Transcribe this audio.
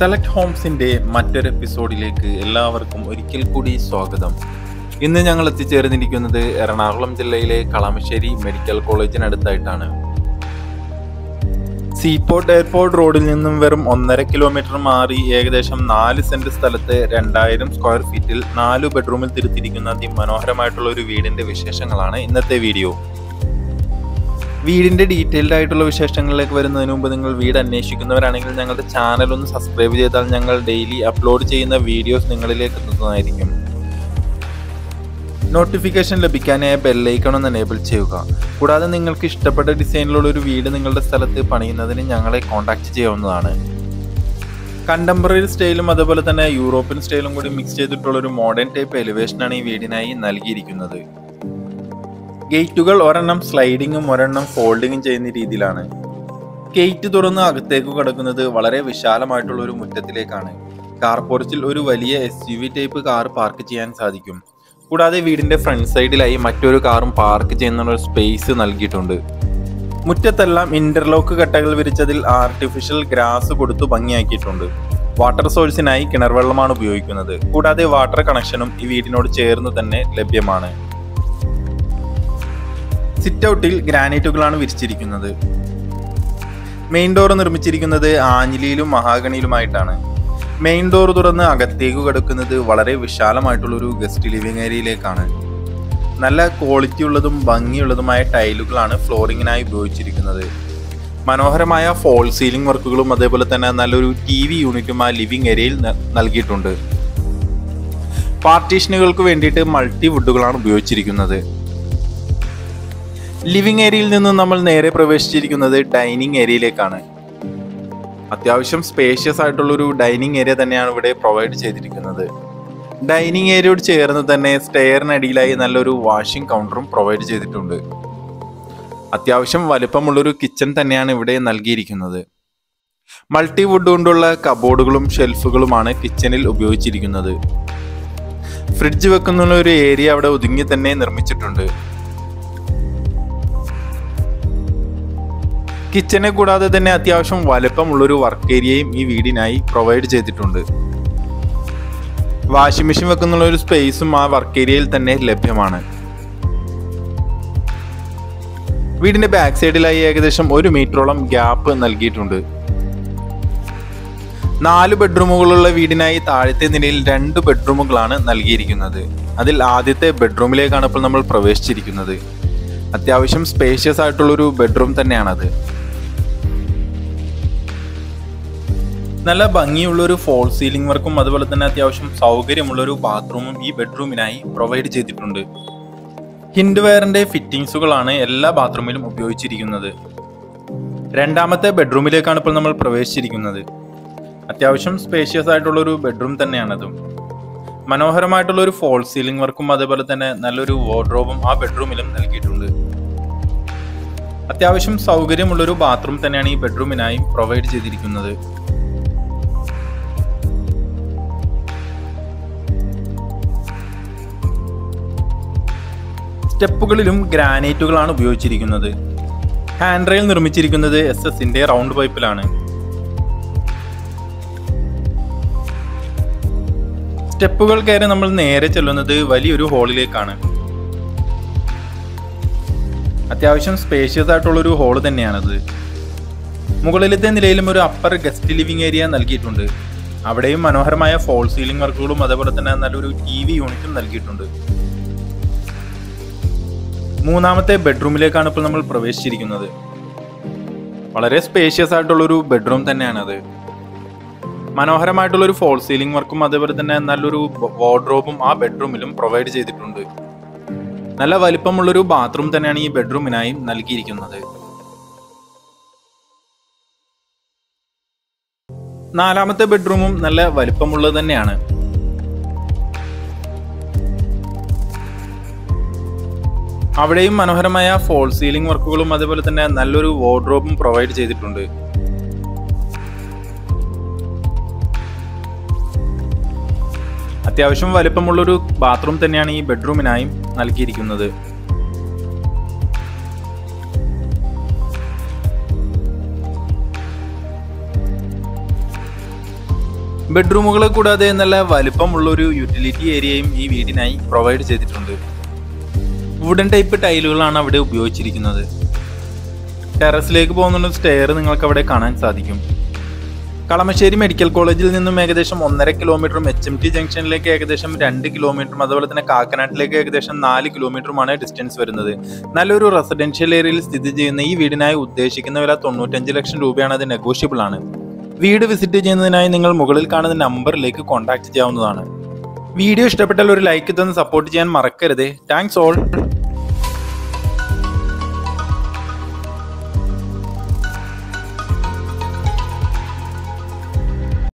Select ഹോംസിൻ്റെ മറ്റൊരു എപ്പിസോഡിലേക്ക് എല്ലാവർക്കും ഒരിക്കൽ കൂടി സ്വാഗതം. ഇന്ന് ഞങ്ങൾ എത്തിച്ചേർന്നിരിക്കുന്നത് എറണാകുളം ജില്ലയിലെ കളമശ്ശേരി മെഡിക്കൽ കോളേജിനടുത്തായിട്ടാണ്. സീപോർട്ട് എയർപോർട്ട് റോഡിൽ നിന്നും വെറും 1.5 കിലോമീറ്റർ മാറി ഏകദേശം 4 സെന്റ് സ്ഥലത്ത് 2000 സ്ക്വയർ ഫീറ്റിൽ 4 ബെഡ്റൂമിൽ തിരുത്തിരിക്കുന്ന അതിമനോഹരമായിട്ടുള്ള ഒരു വീടിൻ്റെ വിശേഷങ്ങളാണ് ഇന്നത്തെ വീഡിയോ. വീടിൻ്റെ ഡീറ്റെയിൽഡ് ആയിട്ടുള്ള വിശേഷങ്ങളിലേക്ക് വരുന്നതിന് മുമ്പ് നിങ്ങൾ വീട് അന്വേഷിക്കുന്നവരാണെങ്കിൽ ഞങ്ങളുടെ ചാനൽ ഒന്ന് സബ്സ്ക്രൈബ് ചെയ്താൽ ഞങ്ങൾ ഡെയിലി അപ്ലോഡ് ചെയ്യുന്ന വീഡിയോസ് നിങ്ങളിലേക്ക് എത്തുന്നതായിരിക്കും. നോട്ടിഫിക്കേഷൻ ലഭിക്കാനായി ബെല്ലൈക്കൺ ഒന്ന് എനേബിൾ ചെയ്യുക. കൂടാതെ നിങ്ങൾക്ക് ഇഷ്ടപ്പെട്ട ഡിസൈനിലുള്ള ഒരു വീട് നിങ്ങളുടെ സ്ഥലത്ത് പണിയുന്നതിന് ഞങ്ങളെ കോൺടാക്ട് ചെയ്യാവുന്നതാണ്. കണ്ടംപററി സ്റ്റൈലും അതുപോലെ തന്നെ യൂറോപ്യൻ സ്റ്റൈലും കൂടി മിക്സ് ചെയ്തിട്ടുള്ള ഒരു മോഡേൺ ടൈപ്പ് എലിവേഷനാണ് ഈ വീടിനായി നൽകിയിരിക്കുന്നത്. ഗേറ്റുകൾ ഒരെണ്ണം സ്ലൈഡിങ്ങും ഒരെണ്ണം ഫോൾഡിങ്ങും ചെയ്യുന്ന രീതിയിലാണ്. ഗേറ്റ് തുറന്ന് അകത്തേക്ക് കടക്കുന്നത് വളരെ വിശാലമായിട്ടുള്ള ഒരു മുറ്റത്തിലേക്കാണ്. കാർ പോർച്ചിൽ ഒരു വലിയ SUV ടൈപ്പ് കാർ പാർക്ക് ചെയ്യാൻ സാധിക്കും. കൂടാതെ വീടിൻ്റെ ഫ്രണ്ട് സൈഡിലായി മറ്റൊരു കാറും പാർക്ക് ചെയ്യുന്ന സ്പേസ് നൽകിയിട്ടുണ്ട്. മുറ്റത്തെല്ലാം ഇൻ്റർലോക്ക് കട്ടകൾ വിരിച്ചതിൽ ആർട്ടിഫിഷ്യൽ ഗ്രാസ് കൊടുത്തു ഭംഗിയാക്കിയിട്ടുണ്ട്. വാട്ടർ സോഴ്സിനായി കിണർവെള്ളമാണ് ഉപയോഗിക്കുന്നത്. കൂടാതെ വാട്ടർ കണക്ഷനും ഈ വീടിനോട് ചേർന്ന് തന്നെ ലഭ്യമാണ്. സിറ്റ് ഔട്ടിൽ ഗ്രാനൈറ്റുകളാണ് വിരിച്ചിരിക്കുന്നത്. മെയിൻ ഡോർ നിർമ്മിച്ചിരിക്കുന്നത് ആഞ്ഞിലിയിലും മഹാഗണിയിലുമായിട്ടാണ്. മെയിൻ ഡോർ തുറന്ന് അകത്തേക്ക് കടക്കുന്നത് വളരെ വിശാലമായിട്ടുള്ളൊരു ഗസ്റ്റ് ലിവിംഗ് ഏരിയയിലേക്കാണ്. നല്ല ക്വാളിറ്റിയുള്ളതും ഭംഗിയുള്ളതുമായ ടൈലുകളാണ് ഫ്ലോറിങ്ങിനായി ഉപയോഗിച്ചിരിക്കുന്നത്. മനോഹരമായ ഫോൾ സീലിംഗ് വർക്കുകളും അതേപോലെ തന്നെ നല്ലൊരു TV യൂണിറ്റും ആ ലിവിംഗ് ഏരിയയിൽ നൽകിയിട്ടുണ്ട്. പാർട്ടീഷനുകൾക്ക് വേണ്ടിയിട്ട് മൾട്ടി വുഡുകളാണ് ഉപയോഗിച്ചിരിക്കുന്നത്. ലിവിംഗ് ഏരിയയിൽ നിന്നും നമ്മൾ നേരെ പ്രവേശിച്ചിരിക്കുന്നത് ഡൈനിങ് ഏരിയയിലേക്കാണ്. അത്യാവശ്യം സ്പേഷ്യസ് ആയിട്ടുള്ളൊരു ഡൈനിങ് ഏരിയ തന്നെയാണ് ഇവിടെ പ്രൊവൈഡ് ചെയ്തിരിക്കുന്നത്. ഡൈനിങ് ഏരിയയോട് ചേർന്ന് തന്നെ സ്റ്റെയറിനടിയിലായി നല്ലൊരു വാഷിംഗ് കൗണ്ടറും പ്രൊവൈഡ് ചെയ്തിട്ടുണ്ട്. അത്യാവശ്യം വലുപ്പമുള്ളൊരു കിച്ചൺ തന്നെയാണ് ഇവിടെ നൽകിയിരിക്കുന്നത്. മൾട്ടി വുഡ് കൊണ്ടുള്ള കബോർഡുകളും ഷെൽഫുകളുമാണ് കിച്ചണിൽ ഉപയോഗിച്ചിരിക്കുന്നത്. ഫ്രിഡ്ജ് വെക്കുന്ന ഒരു ഏരിയ അവിടെ ഒതുങ്ങി തന്നെ നിർമ്മിച്ചിട്ടുണ്ട്. കിച്ചനെ കൂടാതെ തന്നെ അത്യാവശ്യം വലുപ്പമുള്ളൊരു വർക്ക് ഏരിയയും ഈ വീടിനായി പ്രൊവൈഡ് ചെയ്തിട്ടുണ്ട്. വാഷിംഗ് മെഷീൻ വെക്കുന്ന ഒരു സ്പേസും ആ വർക്ക് ഏരിയയിൽ തന്നെ ലഭ്യമാണ്. വീടിന്റെ ബാക്ക് സൈഡിലായി ഏകദേശം 1 മീറ്ററോളം ഗ്യാപ്പ് നൽകിയിട്ടുണ്ട്. 4 ബെഡ്റൂമുകളുള്ള വീടിനായി താഴത്തെ നിലയിൽ 2 ബെഡ്റൂമുകളാണ് നൽകിയിരിക്കുന്നത്. അതിൽ ആദ്യത്തെ ബെഡ്റൂമിലേക്കാണ് ഇപ്പോൾ നമ്മൾ പ്രവേശിച്ചിരിക്കുന്നത്. അത്യാവശ്യം സ്പേഷ്യസ് ആയിട്ടുള്ളൊരു ബെഡ്റൂം തന്നെയാണത്. നല്ല ഭംഗിയുള്ളൊരു ഫോൾ സീലിംഗ് വർക്കും അതുപോലെ തന്നെ അത്യാവശ്യം സൗകര്യമുള്ളൊരു ബാത്റൂമും ഈ ബെഡ്റൂമിനായി പ്രൊവൈഡ് ചെയ്തിട്ടുണ്ട്. ഹിൻഡ്വെയറിൻ്റെ ഫിറ്റിംഗ്സുകളാണ് എല്ലാ ബാത്റൂമിലും ഉപയോഗിച്ചിരിക്കുന്നത്. രണ്ടാമത്തെ ബെഡ്റൂമിലേക്കാണ് ഇപ്പോൾ നമ്മൾ പ്രവേശിച്ചിരിക്കുന്നത്. അത്യാവശ്യം സ്പേഷ്യസ് ആയിട്ടുള്ളൊരു ബെഡ്റൂം തന്നെയാണതും. മനോഹരമായിട്ടുള്ളൊരു ഫോൾ സീലിംഗ് വർക്കും അതുപോലെ തന്നെ നല്ലൊരു വാർഡ്രോബും ആ ബെഡ്റൂമിലും നൽകിയിട്ടുണ്ട്. അത്യാവശ്യം സൗകര്യമുള്ളൊരു ബാത്റൂം തന്നെയാണ് ഈ ബെഡ്റൂമിനായി പ്രൊവൈഡ് ചെയ്തിരിക്കുന്നത്. സ്റ്റെപ്പുകളിലും ഗ്രാനൈറ്റുകളാണ് ഉപയോഗിച്ചിരിക്കുന്നത്. ഹാൻഡ് റെയിൽ നിർമ്മിച്ചിരിക്കുന്നത് SS-ന്റെ റൗണ്ട് പൈപ്പിലാണ്. സ്റ്റെപ്പുകൾ കയറി നമ്മൾ നേരെ ചെല്ലുന്നത് വലിയൊരു ഹോളിലേക്കാണ്. അത്യാവശ്യം സ്പേഷ്യസ് ആയിട്ടുള്ളൊരു ഹോള് തന്നെയാണത്. മുകളിലത്തെ നിലയിലും ഒരു അപ്പർ ഗസ്റ്റ് ലിവിംഗ് ഏരിയ നൽകിയിട്ടുണ്ട്. അവിടെയും മനോഹരമായ ഫോൾ സീലിംഗ് വർക്കുകളും അതേപോലെ തന്നെ നല്ലൊരു TV യൂണിറ്റും നൽകിയിട്ടുണ്ട്. മൂന്നാമത്തെ ബെഡ്റൂമിലേക്കാണ് ഇപ്പോൾ നമ്മൾ പ്രവേശിച്ചിരിക്കുന്നത്. വളരെ സ്പേഷ്യസ് ആയിട്ടുള്ളൊരു ബെഡ്റൂം തന്നെയാണത്. മനോഹരമായിട്ടുള്ളൊരു ഫോൾ സീലിംഗ് വർക്കും അതേപോലെ തന്നെ നല്ലൊരു വാർഡ്രോബും ആ ബെഡ്റൂമിലും പ്രൊവൈഡ് ചെയ്തിട്ടുണ്ട്. നല്ല വലിപ്പമുള്ളൊരു ബാത്റൂം തന്നെയാണ് ഈ ബെഡ്റൂമിനായി നൽകിയിരിക്കുന്നത്. നാലാമത്തെ ബെഡ്റൂമും നല്ല വലിപ്പമുള്ളത് തന്നെയാണ്. അവിടെയും മനോഹരമായ ഫോൾ സീലിംഗ് വർക്കുകളും അതേപോലെ തന്നെ നല്ലൊരു വാർഡ്രോബും പ്രൊവൈഡ് ചെയ്തിട്ടുണ്ട്. അത്യാവശ്യം വലിപ്പമുള്ളൊരു ബാത്റൂം തന്നെയാണ് ഈ ബെഡ്റൂമിനായും നൽകിയിരിക്കുന്നത്. ബെഡ്റൂമുകളെ കൂടാതെ നല്ല വലിപ്പമുള്ളൊരു യൂട്ടിലിറ്റി ഏരിയയും ഈ വീടിനായി പ്രൊവൈഡ് ചെയ്തിട്ടുണ്ട്. വുഡൻ ടൈപ്പ് ടൈലുകളാണ് അവിടെ ഉപയോഗിച്ചിരിക്കുന്നത്. ടെറസിലേക്ക് പോകുന്ന സ്റ്റെയർ നിങ്ങൾക്കവിടെ കാണാൻ സാധിക്കും. കളമശ്ശേരി മെഡിക്കൽ കോളേജിൽ നിന്നും ഏകദേശം 1.5 കിലോമീറ്ററും HMT ജംഗ്ഷനിലേക്ക് ഏകദേശം 2 കിലോമീറ്ററും അതുപോലെ തന്നെ കാക്കനാട്ടിലേക്ക് ഏകദേശം 4 കിലോമീറ്ററുമാണ് ഡിസ്റ്റൻസ് വരുന്നത്. നല്ലൊരു റെസിഡൻഷ്യൽ ഏരിയയിൽ സ്ഥിതി ചെയ്യുന്ന ഈ വീടിനായി ഉദ്ദേശിക്കുന്ന വില 95 ലക്ഷം രൂപയാണ്. അത് നെഗോഷ്യബിൾ ആണ്. വീട് വിസിറ്റ് ചെയ്യുന്നതിനായി നിങ്ങൾ മുകളിൽ കാണുന്ന നമ്പറിലേക്ക് കോൺടാക്ട് ചെയ്യാവുന്നതാണ്. വീഡിയോ ഇഷ്ടപ്പെട്ടാൽ ഒരു ലൈക്ക് തന്ന് സപ്പോർട്ട് ചെയ്യാൻ മറക്കരുത്. Thanks all.